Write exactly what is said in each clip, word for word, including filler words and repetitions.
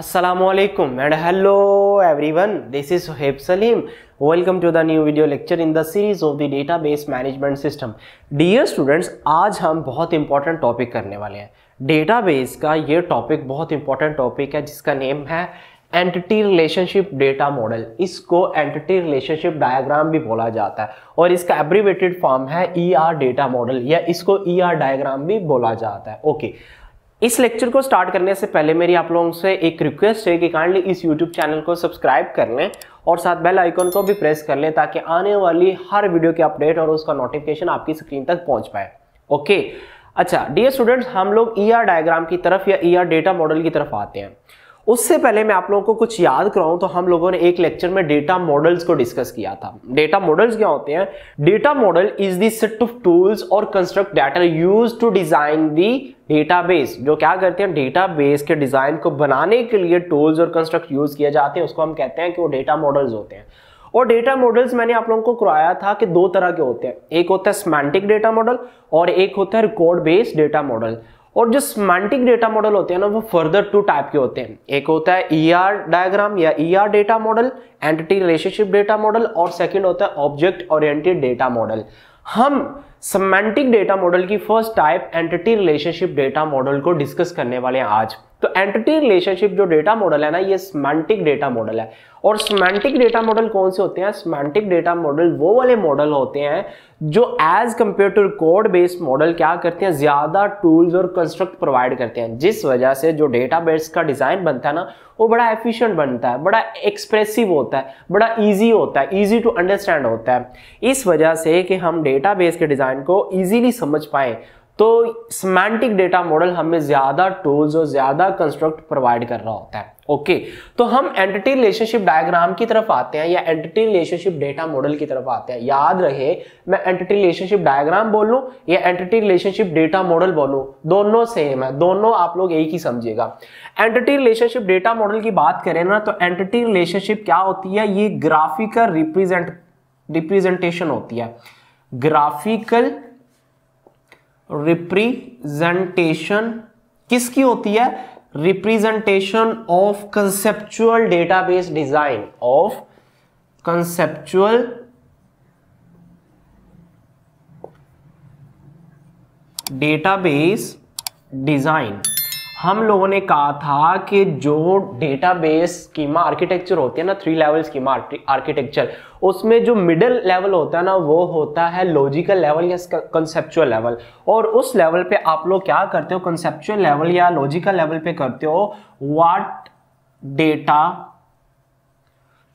Assalamualaikum and hello everyone, this is Sohaib Saleem. Welcome to the new video lecture in the series of the database management system. Dear students, आज हम बहुत important topic करने वाले हैं. Database का ये topic बहुत important topic है जिसका name है Entity Relationship Data Model. इसको Entity Relationship Diagram भी बोला जाता है और इसका abbreviated form है E R Data Model या इसको E R Diagram भी बोला जाता है. Okay. इस लेक्चर को स्टार्ट करने से पहले मेरी आप लोगों से एक रिक्वेस्ट है कि काइंडली इस YouTube चैनल को सब्सक्राइब कर लें और साथ बेल आइकन को भी प्रेस कर लें ताकि आने वाली हर वीडियो की अपडेट और उसका नोटिफिकेशन आपकी स्क्रीन तक पहुंच पाए. ओके, अच्छा डियर स्टूडेंट्स, हम लोग E R डायग्राम की तरफ या E R डेटा मॉडल की तरफ आते हैं. उससे पहले मैं आप लोगों को कुछ याद कराऊं तो हम लोगों ने एक लेक्चर में डेटा मॉडल्स को डिस्कस किया था. डेटा मॉडल्स क्या होते हैं? Data model is the set of tools और construct data used to design the database. जो क्या करते हैं, डेटाबेस के डिजाइन को बनाने के लिए टूल्स और कंस्ट्रक्ट यूज किए जाते हैं, उसको हम कहते हैं कि वो डेटा मॉडल्स होते हैं. और डेटा मॉडल्स मैंने आप लोगों को कराया था कि दो तरह के होते हैं, एक होता है सिमेंटिक डेटा मॉडल और एक होता है रिकॉर्ड बेस्ड डेटा मॉडल. और जो सिमेंटिक डेटा मॉडल होते हैं ना, वो फर्दर टू टाइप के होते हैं. एक होता है E R डायग्राम या E R data model, entity relationship data model, और सेकंड होता है ऑब्जेक्ट ओरिएंटेड डेटा मॉडल. हम सिमेंटिक डेटा मॉडल की first type entity relationship data model को डिस्कस करने वाले हैं आज. तो एंटिटी रिलेशनशिप जो डेटा मॉडल है ना, ये सिमेंटिक डेटा मॉडल है. और सिमेंटिक डेटा मॉडल कौन से होते हैं? सिमेंटिक डेटा मॉडल वो वाले मॉडल होते हैं जो as compare to record based model क्या करते हैं, ज्यादा टूल्स और कंस्ट्रक्ट प्रोवाइड करते हैं, जिस वजह से जो डेटाबेस का डिजाइन बनता है ना, वो बड़ा एफिशिएंट बनता है, बड़ा एक्सप्रेसिव होता है, बड़ा ईजी होता है, ईजी टू अंडरस्टैंड होता है. इस वजह से कि हम डेटाबेस के डिजाइन को ईजिली समझ पाए, तो सिमेंटिक डेटा मॉडल हमें ज्यादा टूल्स और ज्यादा कंस्ट्रक्ट प्रोवाइड कर रहा होता है. ओके, तो हम एंटिटी रिलेशनशिप डायग्राम की तरफ आते हैं या एंटिटी रिलेशनशिप डेटा मॉडल की तरफ आते हैं. याद रहे, मैं एंटिटी रिलेशनशिप डायग्राम बोलूं या एंटिटी रिलेशनशिप डेटा मॉडल बोलूं, दोनों सेम है, दोनों आप लोग एक ही समझिएगा. एंटिटी रिलेशनशिप डेटा मॉडल की बात करें ना, तो एंटिटी रिलेशनशिप क्या होती है? ये ग्राफिकल रिप्रेजेंट रिप्रेजेंटेशन होती है, ग्राफिकल रिप्रेजेंटेशन. किसकी होती है? Representation of conceptual database design, of conceptual database design. हम लोगों ने कहा था कि जो डेटाबेस स्कीमा आर्किटेक्चर होती है ना, थ्री लेवल स्कीमा आर्किटेक्चर, उसमें जो मिडिल लेवल होता है ना, वो होता है लॉजिकल लेवल या कंसेप्चुअल लेवल. और उस लेवल पे आप लोग क्या करते हो, कंसेप्चुअल लेवल या लॉजिकल लेवल पे करते हो what data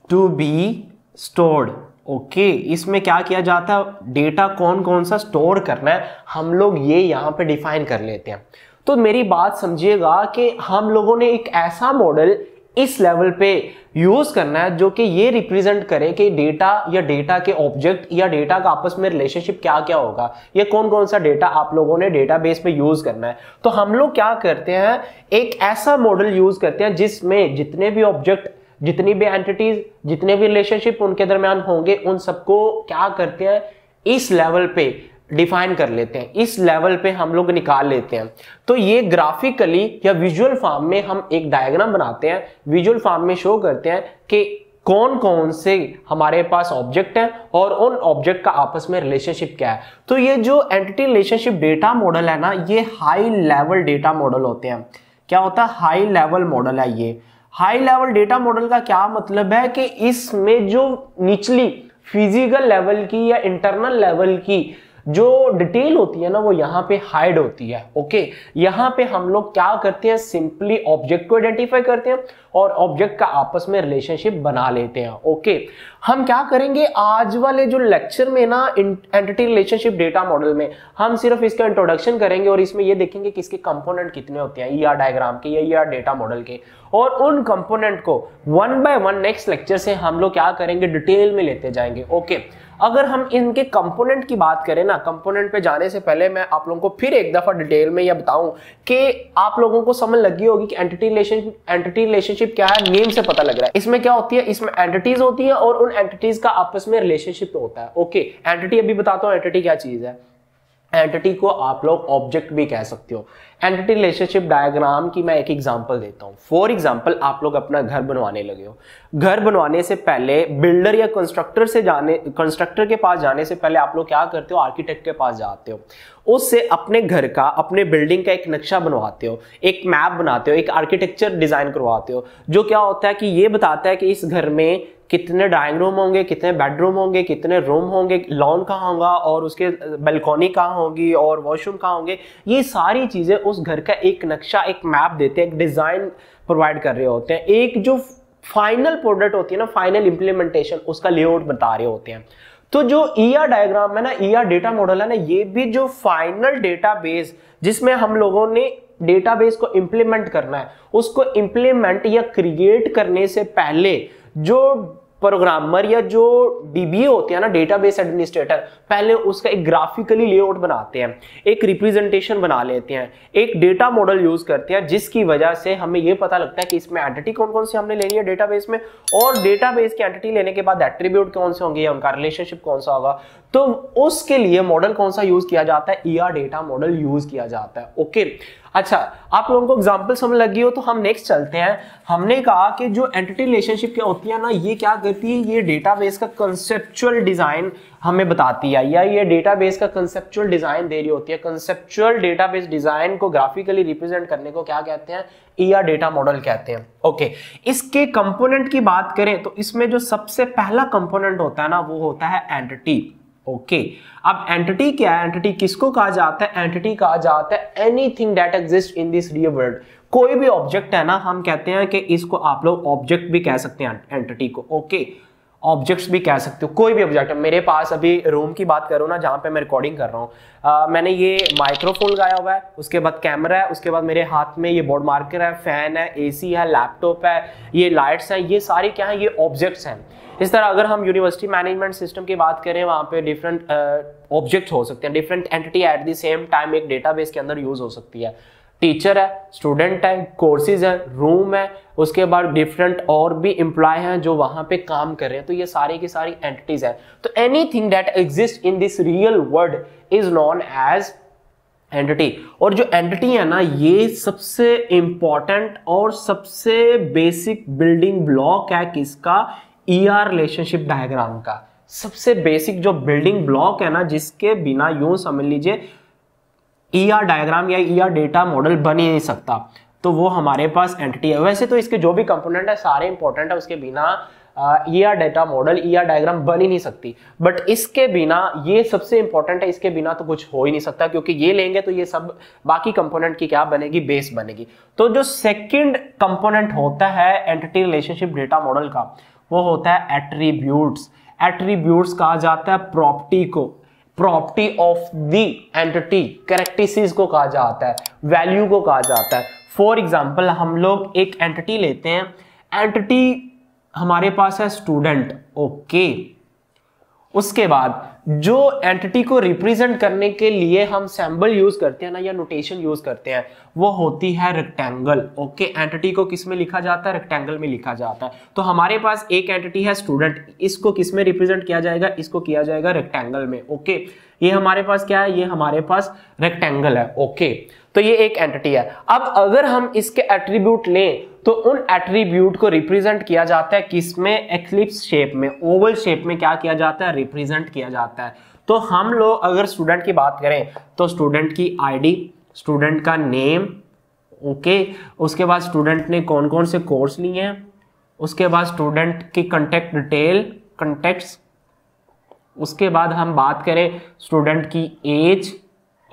to be stored. Okay, इसमें क्या किया जाता है, डेटा कौन कौन सा स्टोर करना है हम लोग ये यहाँ पे डिफाइन कर लेते हैं. तो मेरी बात समझिएगा कि हम लोगों ने एक ऐसा मॉडल इस लेवल पे यूज करना है जो कि ये रिप्रेजेंट करे कि डेटा या डेटा के ऑब्जेक्ट या डेटा का आपस में रिलेशनशिप क्या क्या होगा, या कौन कौन सा डेटा आप लोगों ने डेटाबेस में यूज करना है. तो हम लोग क्या करते हैं, एक ऐसा मॉडल यूज करते हैं जिसमें जितने भी ऑब्जेक्ट, जितनी भी एंटिटीज, जितने भी रिलेशनशिप उनके दरमियान होंगे, उन सबको क्या करते हैं, इस लेवल पे डिफाइन कर लेते हैं, इस लेवल पे हम लोग निकाल लेते हैं. तो ये ग्राफिकली या विजुअल फॉर्म में हम एक डायग्राम बनाते हैं, विजुअल फॉर्म में शो करते हैं कि कौन कौन से हमारे पास ऑब्जेक्ट हैं और उन ऑब्जेक्ट का आपस में रिलेशनशिप क्या है. तो ये जो एंटिटी रिलेशनशिप डेटा मॉडल है ना, ये हाई लेवल डेटा मॉडल होते हैं. क्या होता है? हाई लेवल मॉडल है ये. हाई लेवल डेटा मॉडल का क्या मतलब है कि इसमें जो निचली फिजिकल लेवल की या इंटरनल लेवल की जो डिटेल होती है ना, वो यहाँ पे हाइड होती है. ओके, यहाँ पे हम लोग क्या करते हैं, सिंपली ऑब्जेक्ट को आइडेंटिफाई करते हैं और ऑब्जेक्ट का आपस में रिलेशनशिप बना लेते हैं. ओके, हम क्या करेंगे आज वाले जो लेक्चर में ना, एंटिटी रिलेशनशिप डेटा मॉडल में हम सिर्फ इसका इंट्रोडक्शन करेंगे और इसमें ये देखेंगे कि इसके कंपोनेंट कितने होते हैं E R डायग्राम के या E R डेटा मॉडल के, और उन कंपोनेंट को one by one next lecture से हम लोग क्या करेंगे, डिटेल में लेते जाएंगे. ओके, अगर हम इनके कंपोनेंट की बात करें ना, कंपोनेंट पे जाने से पहले मैं आप लोगों को फिर एक दफा डिटेल में यह बताऊं कि आप लोगों को समझ लगी होगी कि एंटिटी रिलेशनशिप एंटिटी रिलेशनशिप क्या है, नेम से पता लग रहा है. इसमें क्या होती है, इसमें एंटिटीज होती है और उन एंटिटीज का आपस में रिलेशनशिप होता है. ओके, एंटिटी अभी बताता हूँ एंटिटी क्या चीज है. एंटिटी को आप लोग ऑब्जेक्ट भी कह सकते हो, एंटिटी रिलेशनशिप डायग्राम की मैं एक एग्जांपल देता हूँ। फॉर एग्जांपल, आप लोग अपना घर बनवाने लगे हो। घर बनवाने से पहले बिल्डर या कंस्ट्रक्टर से जाने कंस्ट्रक्टर के पास जाने से पहले आप लोग क्या करते हो, आर्किटेक्ट के पास जाते हो, उससे अपने घर का, अपने बिल्डिंग का एक नक्शा बनवाते हो, एक मैप बनाते हो, एक आर्किटेक्चर डिजाइन करवाते हो, जो क्या होता है कि ये बताता है कि इस घर में कितने डाइनिंग रूम होंगे, कितने बेडरूम होंगे, कितने रूम होंगे, लॉन कहाँ होगा और उसके बालकनी कहाँ होगी और वॉशरूम कहाँ होंगे। ये सारी चीज़ें उस घर का एक नक्शा, एक मैप देते हैं, एक डिज़ाइन प्रोवाइड कर रहे होते हैं। एक जो फाइनल प्रोडक्ट होती है ना, फाइनल इम्प्लीमेंटेशन, उसका लेआउट बता रहे होते हैं। तो जो ई आर डायग्राम है ना, ई आर डेटा मॉडल है ना, ये भी जो फाइनल डेटाबेस जिसमें हम लोगों ने डेटाबेस को इम्प्लीमेंट करना है, उसको इम्प्लीमेंट या क्रिएट करने से पहले जो प्रोग्रामर या जो डीबीए होते हैं ना, डेटाबेस एडमिनिस्ट्रेटर, पहले उसका एक ग्राफिकली लेआउट बनाते हैं, एक रिप्रेजेंटेशन बना लेते हैं, एक डेटा मॉडल यूज करते हैं, जिसकी वजह से हमें यह पता लगता है कि इसमें एंटिटी कौन कौन सी हमने लेनी है डेटाबेस में, और डेटाबेस की एंटिटी लेने के बाद एट्रीब्यूट कौन से होंगे या उनका रिलेशनशिप कौन सा होगा। तो उसके लिए मॉडल कौन सा यूज किया जाता है, E R data model use किया जाता है। ओके, अच्छा, आप लोगों को एग्जांपल समझ लगी हो तो हम नेक्स्ट चलते हैं। हमने कहा कि जो एंटिटी रिलेशनशिप क्या होती है ना, ये क्या करती है, ये डेटाबेस का कंसेप्चुअल डिजाइन हमें बताती है, या ये डेटाबेस का कंसेप्चुअल डिजाइन दे रही होती है। कंसेप्चुअल डेटाबेस डिजाइन को ग्राफिकली रिप्रेजेंट करने को क्या कहते हैं, ई आर डेटा मॉडल कहते हैं। ओके, इसके कंपोनेंट की बात करें तो इसमें जो सबसे पहला कंपोनेंट होता है ना, वो होता है एंटिटी। Okay okay. अब एंटिटी क्या है, एंटिटी किसको कहा जाता है, एंटिटी कहा जाता है anything that exist in this real world. कोई भी ऑब्जेक्ट है ना, हम कहते हैं कि इसको आप लोग ऑब्जेक्ट भी कह सकते हैं, एंटिटी को। Okay okay. ऑब्जेक्ट्स भी कह सकते हो, कोई भी ऑब्जेक्ट। मेरे पास अभी रूम की बात करूँ ना, जहाँ पे मैं रिकॉर्डिंग कर रहा हूँ, मैंने ये माइक्रोफोन लगाया हुआ है, उसके बाद कैमरा है, उसके बाद मेरे हाथ में ये बोर्ड मार्कर है, फैन है, एसी है, लैपटॉप है, ये लाइट्स हैं, ये सारे क्या हैं, ये ऑब्जेक्ट्स हैं। इस तरह अगर हम यूनिवर्सिटी मैनेजमेंट सिस्टम की बात करें, वहाँ पे डिफरेंट ऑब्जेक्ट्स हो सकते हैं, different entity at the same time एक डेटाबेस के अंदर यूज हो सकती है। टीचर है, स्टूडेंट है, कोर्सेज है, रूम है, उसके बाद डिफरेंट और भी एम्प्लॉय हैं जो वहाँ पे काम कर रहे हैं। तो ये सारे की सारी एंटिटीज हैं। तो anything that exist in this real world is known as entity. और जो एंटिटी है ना, ये सबसे इम्पॉर्टेंट और सबसे बेसिक बिल्डिंग ब्लॉक है किसका, ई आर रिलेशनशिप डायग्राम का। सबसे बेसिक जो बिल्डिंग ब्लॉक है ना, जिसके बिना यूं समझ लीजिए ई आर डायग्राम या ई आर डेटा मॉडल बन ही नहीं सकता, तो वो हमारे पास एंटिटी है। वैसे तो इसके जो भी कंपोनेंट है सारे इंपॉर्टेंट है, उसके बिना E R data model, E R diagram बन ही नहीं सकती, बट इसके बिना ये सबसे इंपॉर्टेंट है, इसके बिना तो कुछ हो ही नहीं सकता, क्योंकि ये लेंगे तो ये सब बाकी कंपोनेंट की क्या बनेगी, बेस बनेगी। तो जो सेकेंड कंपोनेंट होता है एंटिटी रिलेशनशिप डेटा मॉडल का, वो होता है एट्रीब्यूट्स। एट्रीब्यूट्स कहा जाता है प्रॉपर्टी को, property of the entity, characteristics को कहा जाता है, वैल्यू को कहा जाता है। फॉर एग्जाम्पल, हम लोग एक एंटिटी लेते हैं, एंटिटी हमारे पास है स्टूडेंट। Okay okay. उसके बाद जो एंटिटी को रिप्रेजेंट करने के लिए हम सैम्बल यूज करते हैं ना, या नोटेशन यूज करते हैं, वो होती है रेक्टेंगल। ओके, एंटिटी को किस में लिखा जाता है, रेक्टेंगल में लिखा जाता है। तो हमारे पास एक एंटिटी है स्टूडेंट, इसको किस में रिप्रेजेंट किया जाएगा, इसको किया जाएगा रेक्टेंगल में। ओके, ये हमारे पास क्या है, ये हमारे पास रेक्टेंगल है। ओके, तो ये एक एंटिटी है। अब अगर हम इसके एट्रीब्यूट लें तो उन एट्रीब्यूट को रिप्रेजेंट किया जाता है किसमें, एक्लिप्स शेप में, ओवल शेप में क्या किया जाता है, रिप्रेजेंट किया जाता है। तो हम लोग अगर स्टूडेंट की बात करें तो स्टूडेंट की आईडी, स्टूडेंट का नेम, ओके, उसके बाद स्टूडेंट ने कौन कौन से कोर्स लिए हैं, उसके बाद स्टूडेंट की कॉन्टैक्ट डिटेल, कॉन्टैक्ट्स, उसके बाद हम बात करें स्टूडेंट की एज,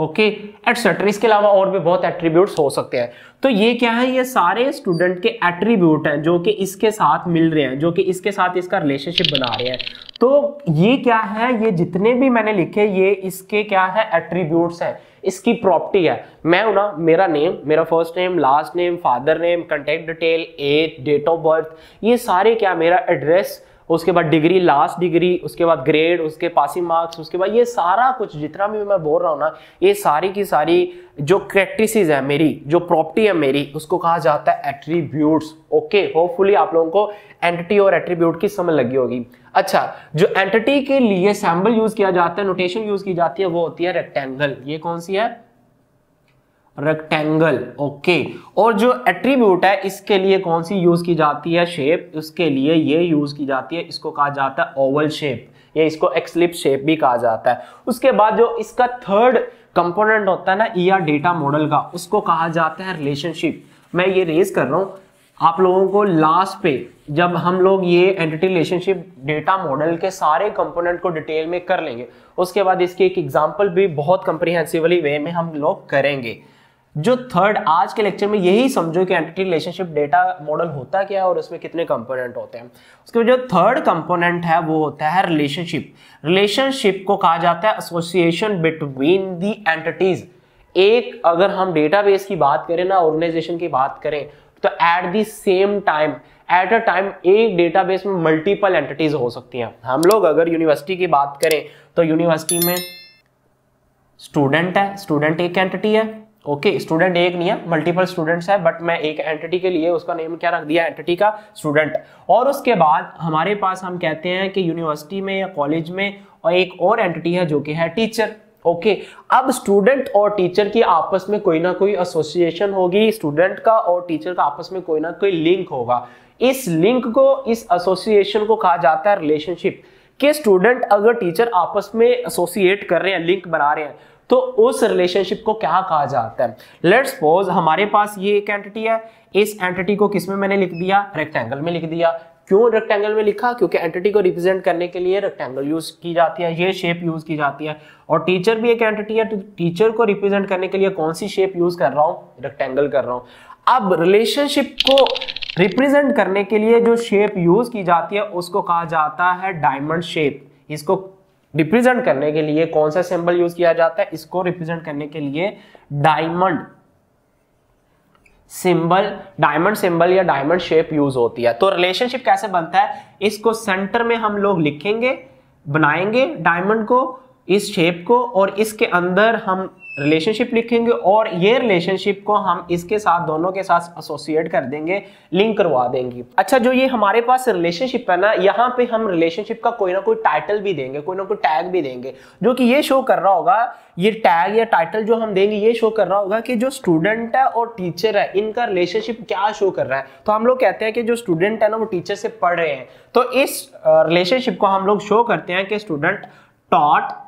ओके एटसेट्रा। इसके अलावा और भी बहुत एट्रीब्यूट्स हो सकते हैं। तो ये क्या है, ये सारे स्टूडेंट के एट्रीब्यूट हैं जो कि इसके साथ मिल रहे हैं, जो कि इसके साथ इसका रिलेशनशिप बना रहे हैं। तो ये क्या है, ये जितने भी मैंने लिखे ये इसके क्या है, एट्रीब्यूट्स हैं, इसकी प्रॉपर्टी है। मैं ना, मेरा नेम, मेरा first name, last name, father name, contact detail, age, date of birth, ये सारे क्या, मेरा एड्रेस, उसके बाद डिग्री, लास्ट डिग्री, उसके बाद ग्रेड, उसके पासिंग मार्क्स, उसके बाद ये सारा कुछ जितना भी मैं बोल रहा हूँ ना, ये सारी की सारी जो कैरेक्टरिस्टिक्स है मेरी, जो प्रॉपर्टी है मेरी, उसको कहा जाता है एट्रीब्यूट्स। ओके, होपफुली आप लोगों को एंटिटी और एट्रीब्यूट की समझ लगी होगी। अच्छा, जो एंटिटी के लिए सैम्बल यूज किया जाता है, नोटेशन यूज की जाती है, वो होती है रेक्टेंगल। ये कौन सी है, रेक्टेंगल, ओके। और जो एट्रीब्यूट है इसके लिए कौन सी यूज की जाती है शेप, उसके लिए ये यूज की जाती है, इसको कहा जाता है ओवल शेप या इसको एक्सलिप्स शेप भी कहा जाता है। उसके बाद जो इसका थर्ड कंपोनेंट होता है ना या डेटा मॉडल का, उसको कहा जाता है रिलेशनशिप। मैं ये रेज कर रहा हूँ आप लोगों को लास्ट पे, जब हम लोग ये एंटिटी रिलेशनशिप डेटा मॉडल के सारे कंपोनेंट को डिटेल में कर लेंगे, उसके बाद इसकी एक एग्जांपल भी बहुत कंप्रीहेंसिवली वे में हम लोग करेंगे। जो थर्ड आज के लेक्चर में यही समझो कि एंटिटी रिलेशनशिप डेटा मॉडल होता क्या है और उसमें कितने कंपोनेंट होते हैं। उसके जो थर्ड कंपोनेंट है वो होता है रिलेशनशिप। रिलेशनशिप को कहा जाता है एसोसिएशन बिटवीन दी एंटिटीज। एक अगर हम डेटाबेस की बात करें ना, ऑर्गेनाइजेशन की बात करें, तो at the same time at a time एक डेटाबेस में मल्टीपल एंटिटीज हो सकती हैं। हम लोग अगर यूनिवर्सिटी की बात करें तो यूनिवर्सिटी में स्टूडेंट है, स्टूडेंट एक एंटिटी है, ओके okay, स्टूडेंट एक नहीं है, मल्टीपल स्टूडेंट्स है, बट मैं एक एंटिटी के लिए उसका नेम क्या रख दिया, एंटिटी का स्टूडेंट। और उसके बाद हमारे पास हम कहते हैं कि यूनिवर्सिटी में या कॉलेज में और एक और एंटिटी है जो कि है टीचर, ओके okay, अब स्टूडेंट और टीचर की आपस में कोई ना कोई एसोसिएशन होगी, स्टूडेंट का और टीचर का आपस में कोई ना कोई लिंक होगा। इस लिंक को, इस एसोसिएशन को कहा जाता है रिलेशनशिप। के स्टूडेंट अगर टीचर आपस में एसोसिएट कर रहे हैं, लिंक बना रहे हैं, तो उस रिलेशनशिप को क्या कहा जाता है। लेट्स सपोज हमारे पास ये एक एंटिटी है, इस एंटिटी को किसमें मैंने लिख दिया, रेक्टेंगल में लिख दिया। क्यों रेक्टेंगल में लिखा, क्योंकि एंटिटी को रिप्रेजेंट करने के लिए रेक्टेंगल यूज की जाती है, ये शेप यूज की जाती है। और टीचर भी एक एंटिटी है, तो टीचर को रिप्रेजेंट करने के लिए कौन सी शेप यूज कर रहा हूँ, रेक्टेंगल कर रहा हूँ। अब रिलेशनशिप को रिप्रेजेंट करने के लिए जो शेप यूज की जाती है उसको कहा जाता है डायमंड शेप। इसको रिप्रेजेंट करने के लिए कौन सा सिंबल यूज किया जाता है, इसको रिप्रेजेंट करने के लिए डायमंड सिंबल, डायमंड सिंबल या डायमंड शेप यूज होती है। तो रिलेशनशिप कैसे बनता है, इसको सेंटर में हम लोग लिखेंगे, बनाएंगे डायमंड को, इस शेप को, और इसके अंदर हम रिलेशनशिप लिखेंगे और ये रिलेशनशिप को हम इसके साथ, दोनों के साथ एसोसिएट कर देंगे, लिंक करवा देंगे। अच्छा, जो ये हमारे पास रिलेशनशिप है ना, यहाँ पे हम रिलेशनशिप का कोई ना कोई टाइटल भी देंगे, कोई ना कोई टैग भी देंगे, जो कि ये शो कर रहा होगा, ये टैग या टाइटल जो हम देंगे ये शो कर रहा होगा कि जो स्टूडेंट है और टीचर है इनका रिलेशनशिप क्या शो कर रहा है। तो हम लोग कहते हैं कि जो स्टूडेंट है ना वो टीचर से पढ़ रहे हैं, तो इस रिलेशनशिप को हम लोग शो करते हैं कि student taught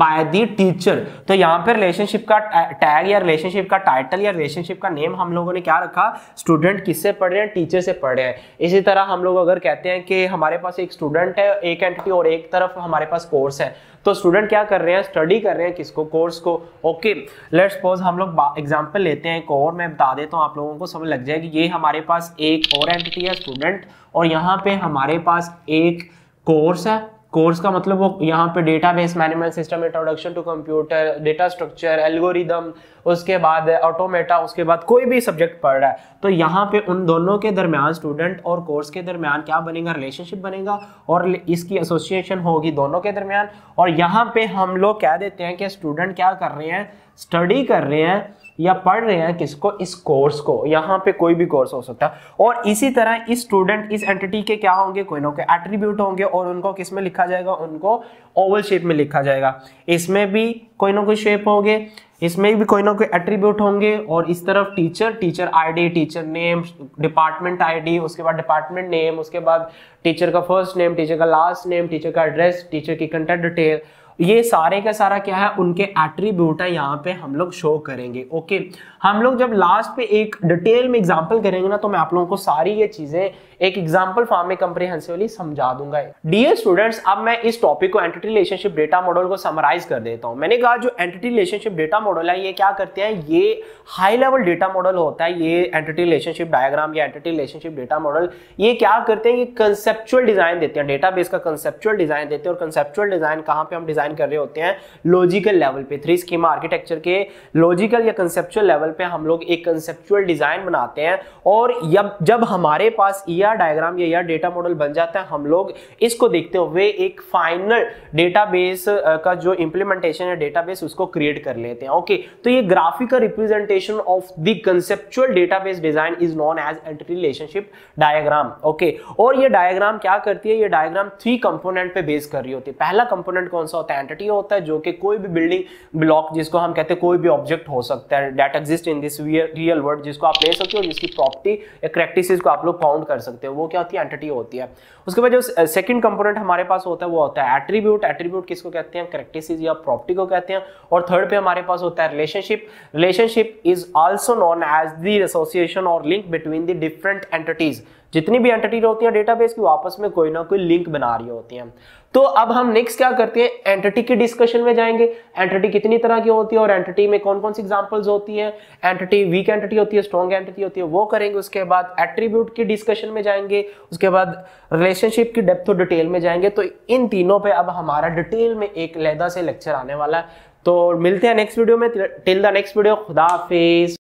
by the teacher. तो यहाँ पर रिलेशनशिप का टैग या रिलेशनशिप का टाइटल या रिलेशनशिप का नेम हम लोगों ने क्या रखा, स्टूडेंट किससे पढ़ रहे हैं, टीचर से पढ़ रहे हैं। इसी तरह हम लोग अगर कहते हैं कि हमारे पास एक स्टूडेंट है, एक एंटिटी, और एक तरफ हमारे पास कोर्स है, तो स्टूडेंट क्या कर रहे हैं, स्टडी कर रहे हैं, किसको, कोर्स को, ओके। लेट्स सपोज हम लोग एग्जाम्पल लेते हैं एक और, मैं बता देता हूँ आप लोगों को समझ लग जाएगी। ये हमारे पास एक और एंटिटी है स्टूडेंट, और यहाँ पे हमारे पास एक कोर्स है। कोर्स का मतलब वो यहाँ पे database management system, introduction to computer, data structure, algorithm, उसके बाद ऑटोमेटा, उसके बाद कोई भी सब्जेक्ट पढ़ रहा है, तो यहाँ पे उन दोनों के दरमियान, स्टूडेंट और कोर्स के दरमियान क्या बनेगा, रिलेशनशिप बनेगा और इसकी एसोसिएशन होगी दोनों के दरमियान। और यहाँ पे हम लोग कह देते हैं कि स्टूडेंट क्या कर रहे हैं, स्टडी कर रहे हैं या पढ़ रहे हैं, किसको, इस कोर्स को, यहाँ पे कोई भी कोर्स हो सकता है। और इसी तरह इस स्टूडेंट, इस एंटिटी के क्या होंगे, कोई ना कोई एट्रीब्यूट होंगे, और उनको किस में लिखा जाएगा, उनको ओवल शेप में लिखा जाएगा। इसमें भी कोई ना कोई शेप होंगे, इसमें भी कोई ना कोई एट्रीब्यूट होंगे। और इस तरफ teacher, teacher ID, teacher name, department ID, उसके बाद डिपार्टमेंट नेम, उसके बाद टीचर का फर्स्ट नेम, टीचर का लास्ट नेम, टीचर का एड्रेस, टीचर की कंटेक्ट डिटेल, ये सारे का सारा क्या है, उनके एट्रीब्यूट है, यहाँ पे हम लोग शो करेंगे, ओके। हम लोग जब लास्ट पे एक डिटेल में एग्जांपल करेंगे ना, तो मैं आप लोगों को सारी ये चीजें एक एग्जांपल फॉर्म में कंप्रीहेंसिवली समझा दूंगा। डियर स्टूडेंट्स, अब मैं इस टॉपिक को एंटिटी रिलेशनशिप डेटा मॉडल को समराइज कर देता हूँ। मैंने कहा जो एंटिटी रिलेशनशिप डेटा मॉडल है, ये क्या करते हैं, ये हाई लेवल डेटा मॉडल होता है। ये एंटिटी रिलेशनशिप डायग्राम या एंटिटी रिलेशनशिप डेटा मॉडल ये क्या करते हैं, ये कंसेप्चुअल डिजाइन देते हैं, डेटाबेस का कंसेप्चुअल डिजाइन देते हैं। और कंसेप्चुअल डिजाइन कहाँ पे हम डिजाइन कर रहे होते हैं, लॉजिकल लेवल पे, थ्री स्कीमा आर्किटेक्चर के लॉजिकल या कंसेप्चुअल लेवल पे हम लोग एक कंसेप्चुअल डिजाइन बनाते हैं। और जब जब हमारे पास ईआर डायग्राम या ईआर डेटा मॉडल बन जाता है, हम लोग इसको देखते हुए एक फाइनल डेटाबेस का जो इंप्लीमेंटेशन है, डेटाबेस उसको क्रिएट कर लेते हैं, ओके। तो ये graphical representation of the conceptual database design is known as entity relationship diagram, okay. और ये डायग्राम क्या करती है, ये डायग्राम थ्री कंपोनेंट पे बेस कर रही होती है। पहला कंपोनेंट कौन सा होता है, होता है, एंटिटी होता है, जो कि कोई भी बिल्डिंग ब्लॉक जिसको हम कहते हैं कोई भी ऑब्जेक्ट हो सकता है that exist in this real world, जिसको आप ले सकते हो, जिसकी प्रॉपर्टी या प्रैक्टिसेस को आप लोग फाउंड कर सकते हो, वो क्या होती है, एंटिटी होती है। उसके बाद जो सेकंड कंपोनेंट हमारे पास होता है वो होता है एट्रीब्यूट। एट्रीब्यूट किसको कहते हैं, प्रैक्टिसेस या प्रॉपर्टी को कहते हैं। और थर्ड पे हमारे पास होता है relationship. Relationship is also known as the association और link between the different entities. जितनी भी एंटिटी होती है डेटाबेस की, आपस में कोई ना कोई लिंक बना रही होती है। तो अब हम नेक्स्ट क्या करते हैं, एंटिटी की डिस्कशन में जाएंगे। एंटिटी कितनी तरह की होती है और एंटिटी में कौन कौन सी एग्जांपल्स होती हैं, एंटिटी वीक एंटिटी होती है, स्ट्रॉन्ग एंटिटी होती है, वो करेंगे। उसके बाद एट्रीब्यूट की डिस्कशन में जाएंगे, उसके बाद रिलेशनशिप की डेप्थ और डिटेल में जाएंगे। तो इन तीनों पे अब हमारा डिटेल में एक लहदा से लेक्चर आने वाला है। तो मिलते हैं नेक्स्ट वीडियो में। टिल द नेक्स्ट वीडियो, खुदा हाफिज।